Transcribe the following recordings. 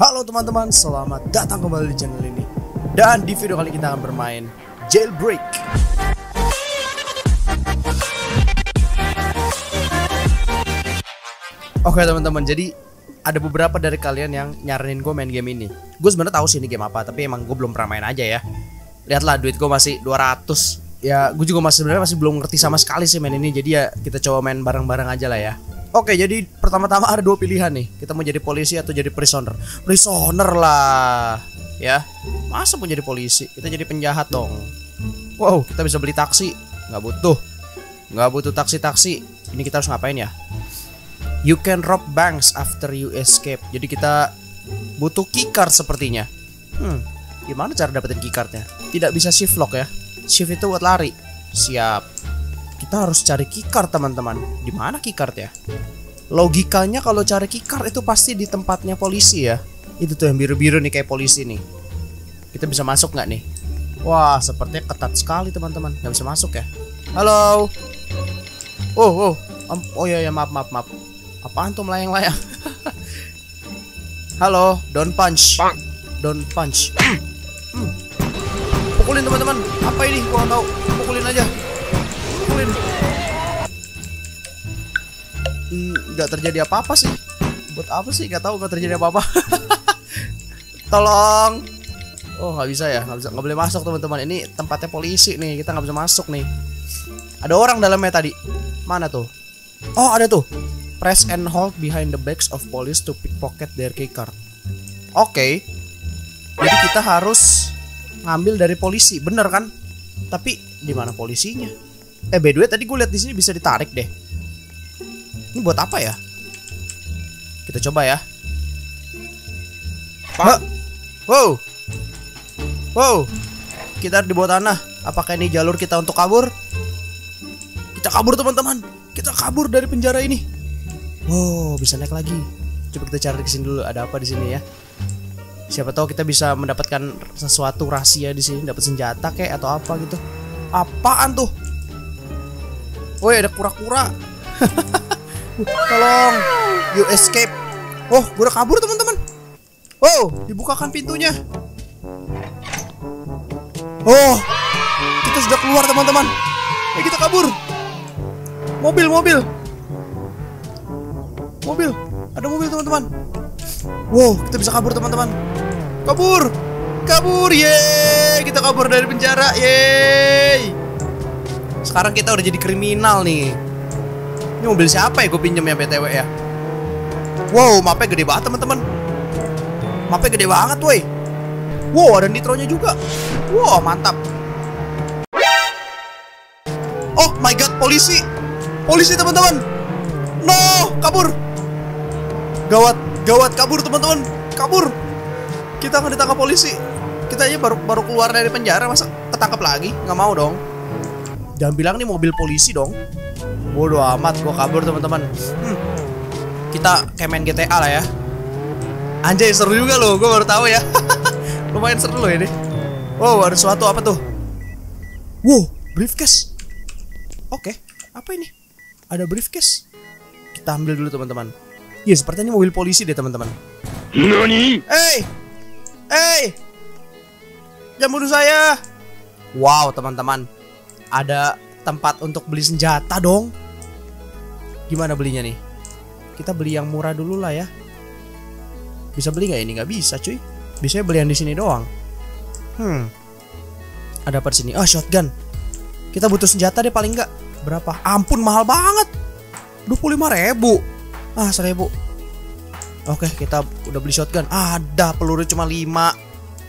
Halo teman-teman, selamat datang kembali di channel ini. Dan di video kali kita akan bermain Jailbreak. Oke teman-teman, jadi ada beberapa dari kalian yang nyaranin gue main game ini. Gue sebenarnya tahu sih ini game apa, tapi emang gue belum pernah main aja ya. Lihatlah duit gue masih 200. Ya, gue juga sebenarnya masih belum ngerti sama sekali sih main ini. Jadi ya kita coba main bareng-bareng aja lah ya. Oke, jadi pertama-tama ada dua pilihan nih. Kita mau jadi polisi atau jadi prisoner. Prisoner lah, ya. Masa mau jadi polisi? Kita jadi penjahat dong. Wow, kita bisa beli taksi. Nggak butuh taksi-taksi. Ini kita harus ngapain ya? You can rob banks after you escape. Jadi kita butuh keycard sepertinya. Gimana cara dapetin keycardnya? Tidak bisa shift lock ya. Shift itu buat lari. Siap. Kita harus cari keycard teman-teman. Di mana keycard ya? Logikanya kalau cari keycard itu pasti di tempatnya polisi ya. Itu tuh yang biru-biru nih kayak polisi nih. Kita bisa masuk nggak nih? Wah, sepertinya ketat sekali teman-teman. Nggak bisa masuk ya? Halo. Oh ya maaf. Apaan tuh melayang-layang? Halo, don't punch. Don't punch. Pukulin teman-teman. Apa ini? Gua nggak tahu. Pukulin aja. Nggak terjadi apa-apa sih. Buat apa sih? Nggak tahu nggak terjadi apa-apa. Tolong. Oh nggak bisa ya, nggak boleh masuk teman-teman. Ini tempatnya polisi nih, kita nggak bisa masuk nih. Ada orang dalamnya tadi. Mana tuh? Oh ada tuh. Press and hold behind the backs of police to pickpocket their keycard. Oke. Jadi kita harus ngambil dari polisi, bener kan? Tapi di mana polisinya? By the way tadi gue lihat di sini bisa ditarik deh. Ini buat apa ya? Kita coba ya. Wow. Kita di bawah tanah. Apakah ini jalur kita untuk kabur? Kita kabur teman-teman. Kita kabur dari penjara ini. Wow, bisa naik lagi. Coba kita cari ke sini dulu. Ada apa di sini ya? Siapa tahu kita bisa mendapatkan sesuatu rahasia di sini. Dapat senjata kayak atau apa gitu. Apaan tuh? Woi ada kura-kura. Tolong, you escape. Oh, gue udah kabur teman-teman. Wow, dibukakan pintunya. Oh, kita sudah keluar teman-teman. Kita kabur. Mobil, ada mobil teman-teman. Wow, kita bisa kabur teman-teman. Kabur, yeay. Kita kabur dari penjara, yeay. Sekarang kita udah jadi kriminal nih. Ini mobil siapa ya gue pinjem ya BTW ya? Wow, mapnya gede banget teman-teman. Mapnya gede banget woi. Wow, ada nitronya juga. Wow, mantap. Oh my god, polisi. Polisi teman-teman. No, kabur. Gawat, kabur teman-teman. Kabur. Kita akan ditangkap polisi. Kita aja baru keluar dari penjara masa ketangkap lagi? Nggak mau dong. Jangan bilang nih mobil polisi dong. Bodoh amat, gua kabur teman-teman. Kita kayak main GTA lah ya. Anjay seru juga loh, gua baru tahu ya. Lumayan seru loh ini. Wow, ada sesuatu apa tuh? Wow, briefcase. Oke, apa ini? Ada briefcase. Kita ambil dulu teman-teman. Ya sepertinya ini mobil polisi deh teman-teman. Nani? Hey, jangan bunuh saya. Wow teman-teman. Ada tempat untuk beli senjata dong. Gimana belinya nih? Kita beli yang murah dulu lah ya. Bisa beli nggak ini? Nggak bisa cuy. Biasanya beli yang di sini doang. Ada apa di sini? Oh shotgun. Kita butuh senjata deh paling nggak. Berapa? Ampun mahal banget. 25.000. Ah 1.000. Oke kita udah beli shotgun. Ada peluru cuma 5.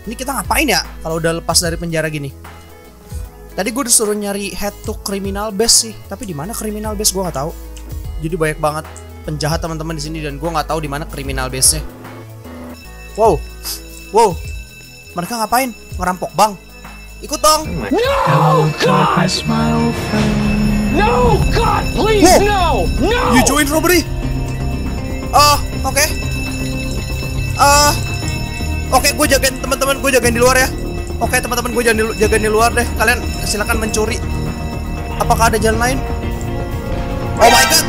Ini kita ngapain ya kalau udah lepas dari penjara gini? Tadi gue disuruh nyari head to criminal base sih, tapi di mana criminal base gue nggak tahu. Jadi banyak banget penjahat teman-teman di sini dan gue nggak tahu di mana criminal base nya. Wow, mereka ngapain? Ngerampok bank? Ikut dong. No God, no God, please no, no. You join robbery? Oke. Oke, gue jagain teman-teman, gue jagain di luar ya. Oke teman-teman gue jagain di luar deh. Kalian silakan mencuri. Apakah ada jalan lain? Oh my god.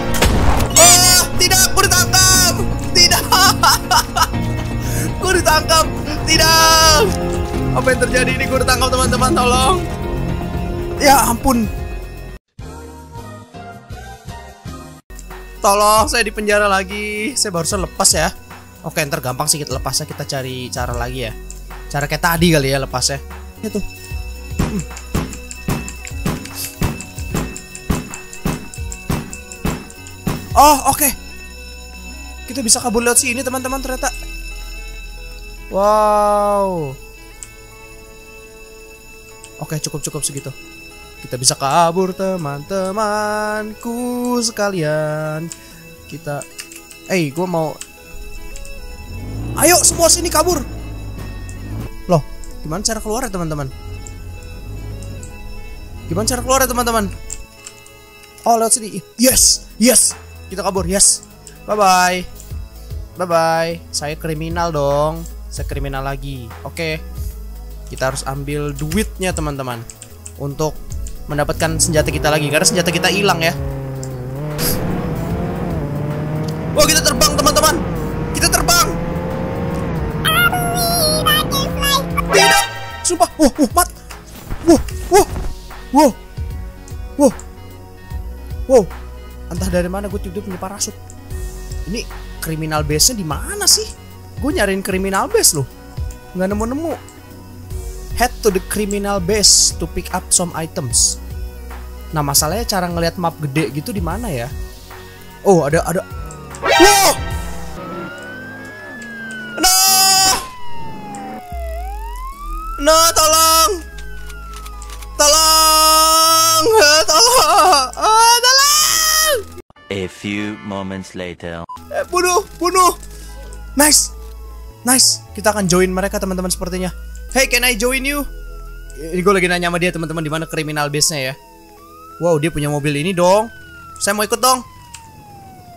Oh tidak, gue ditangkap. Tidak. Gue tertangkap. Tidak. Apa yang terjadi ini? Gue tertangkap, teman-teman. Tolong. Ya ampun. Tolong, saya di penjara lagi. Saya barusan lepas ya. Oke, ntar gampang sih kita lepasnya. Kita cari cara lagi ya. Cara kayak tadi kali ya lepasnya. Itu. Oh, oke. Kita bisa kabur lewat sini, teman-teman, ternyata. Wow. Oke, cukup segitu. Kita bisa kabur, teman-temanku sekalian. Kita gua mau. Ayo semua sini kabur. Loh, gimana cara keluar ya, teman-teman? Gimana cara keluar ya, teman-teman? Oh, lewat sini. Yes, yes. Kita kabur, yes. Bye-bye. Bye-bye. Saya kriminal dong. Saya kriminal lagi. Oke. Kita harus ambil duitnya, teman-teman. Untuk mendapatkan senjata kita lagi, karena senjata kita hilang ya. Wah, kita terbang, teman-teman. Kita terbang. Tidak. Sumpah. Wah, mat. Wow. Entah dari mana gue tiba-tiba punya parasut. Ini kriminal base-nya di mana sih? Gue nyariin kriminal base loh. Nggak nemu-nemu. Head to the criminal base to pick up some items. Nah, masalahnya cara ngelihat map gede gitu di mana ya? Oh, ada. Wow! No! No, tolong. Tolong. Tolong. A few moments later. Bunuh. Nice. Kita akan join mereka, teman-teman, sepertinya. Hey, can I join you? Ini gue lagi nanya sama dia, teman-teman, di mana criminal base-nya ya. Wow, dia punya mobil ini dong. Saya mau ikut dong.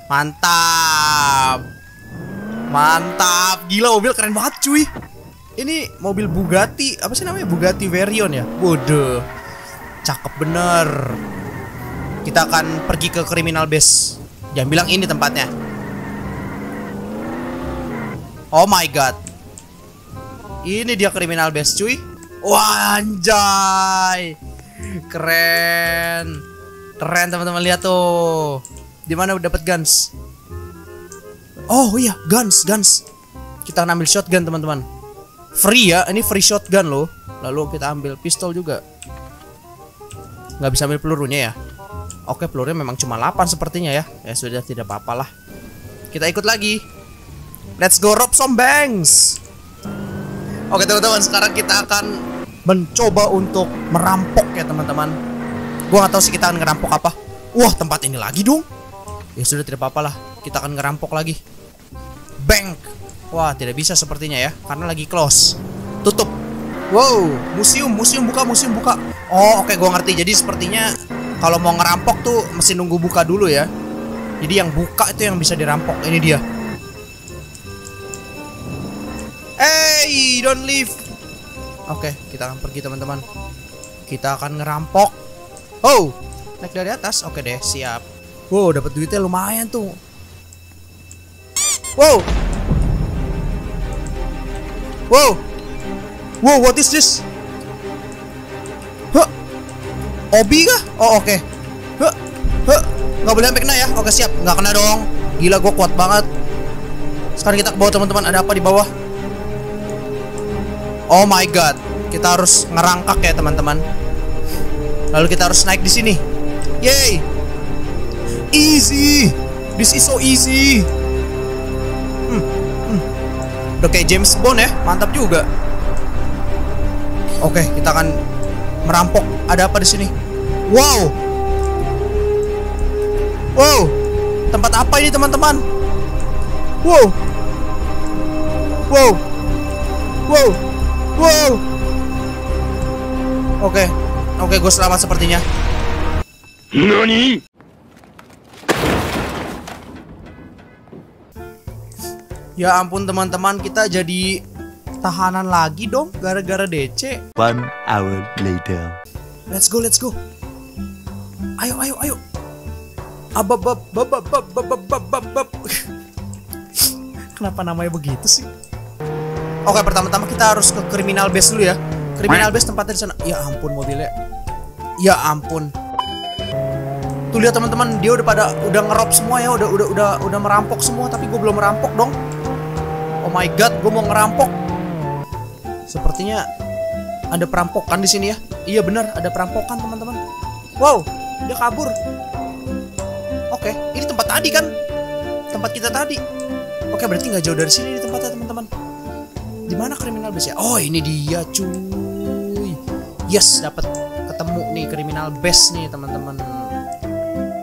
Mantap. Gila, mobil keren banget cuy. Ini mobil Bugatti. Apa sih namanya? Bugatti Veyron ya? Waduh, cakep bener. Kita akan pergi ke criminal base. Jangan bilang ini tempatnya. Oh my god. Ini dia criminal base cuy. Wah, anjay. Keren teman-teman, lihat tuh. Di mana dapat guns? Oh iya, guns. Kita ambil shotgun, teman-teman. Free ya, ini free shotgun loh. Lalu kita ambil pistol juga. Nggak bisa ambil pelurunya ya. Oke, pelurunya memang cuma 8 sepertinya ya. Ya sudah, tidak apa-apalah. Kita ikut lagi. Let's go rob some banks. Oke teman-teman, sekarang kita akan mencoba untuk merampok ya, teman-teman. Gua gak tahu sih kita akan ngerampok apa. Wah, tempat ini lagi dong. Ya sudah, tidak apa-apa lah. Kita akan ngerampok lagi. Bank. Wah, tidak bisa sepertinya ya, karena lagi close. Tutup. Wow, museum buka. Oh, oke, gua ngerti. Jadi sepertinya kalau mau ngerampok tuh mesti nunggu buka dulu ya. Jadi yang buka itu yang bisa dirampok. Ini dia. Hey, don't leave. Oke, kita akan pergi, teman-teman. Kita akan ngerampok. Oh, naik dari atas. Oke deh, siap. Wow, dapat duitnya lumayan tuh. Wow, what is this? Huh? Obi kah? Oh, oke. Huh? Nggak boleh sampai kena ya? Oke, siap. Nggak kena dong. Gila, gue kuat banget. Sekarang kita ke bawah, teman-teman. Ada apa di bawah? Oh my god, kita harus ngerangkak ya, teman-teman. Lalu kita harus naik di sini. Yay! Easy. This is so easy. Udah kayak James Bond ya, mantap juga. Oke, kita akan merampok. Ada apa di sini? Wow. Tempat apa ini, teman-teman? Wow. Oke, gue selamat sepertinya. Nani? Ya ampun, teman-teman, kita jadi tahanan lagi dong gara-gara DC. 1 hour later. Let's go. Ayo. Abab. Kenapa namanya begitu sih? Oke, pertama-tama kita harus ke criminal base dulu ya. Criminal base tempatnya di sana. Ya ampun mobilnya. Ya ampun. Tuh lihat teman-teman, dia udah pada ngerop semua ya, udah merampok semua, tapi gue belum merampok dong. Oh my god, gue mau ngerampok. Sepertinya ada perampokan di sini ya. Iya benar, ada perampokan teman-teman. Wow, dia kabur. Oke, ini tempat tadi kan? Tempat kita tadi. Oke, berarti nggak jauh dari sini di tempatnya teman-teman. Di mana criminal base ya? Oh, ini dia cuy. Yes, dapat ketemu nih criminal base nih teman-teman.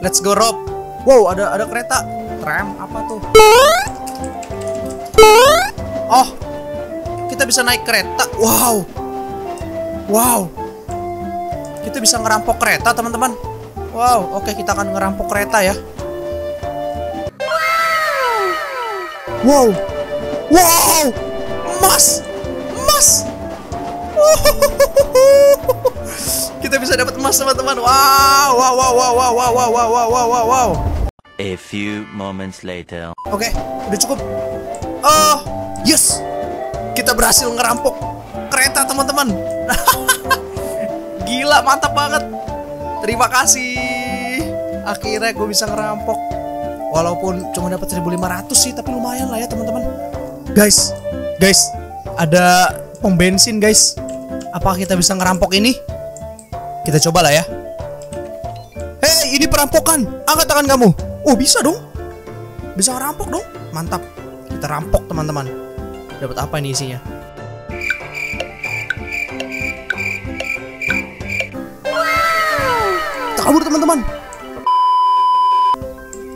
Let's go Rob. Wow, ada kereta. Tram apa tuh? Oh, kita bisa naik kereta. Wow. Wow. Kita bisa ngerampok kereta, teman-teman. Wow, oke, kita akan ngerampok kereta ya. Wow. Wow. Emas. Emas. Kita bisa dapat emas, teman-teman. Wow, wow, wow, wow, wow, wow, wow, wow, wow. A few moments later. Oke, udah cukup. Oh, yes. Kita berhasil ngerampok kereta, teman-teman. Gila, mantap banget. Terima kasih. Akhirnya gue bisa ngerampok. Walaupun cuma dapat 1.500 sih, tapi lumayan lah ya, teman-teman. Guys, guys, ada pom bensin, guys. Apa kita bisa ngerampok ini? Kita coba lah ya. Hei, ini perampokan. Angkat tangan kamu. Oh, bisa dong. Bisa ngerampok dong. Mantap. Kita rampok, teman-teman. Dapat apa ini isinya? Kita kabur, teman-teman.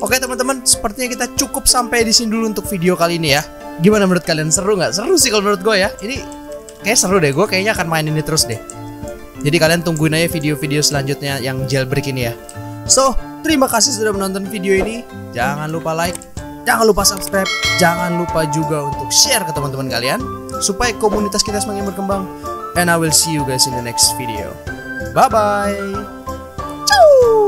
Oke, teman-teman, sepertinya kita cukup sampai di sini dulu untuk video kali ini ya. Gimana menurut kalian? Seru nggak? Seru sih kalau menurut gue ya. Ini kayak seru deh, gue kayaknya akan main ini terus deh. Jadi kalian tungguin aja video-video selanjutnya yang jailbreak ini ya. So, terima kasih sudah menonton video ini. Jangan lupa like, jangan lupa subscribe, jangan lupa juga untuk share ke teman-teman kalian supaya komunitas kita semakin berkembang. And I will see you guys in the next video. Bye-bye. Ciao.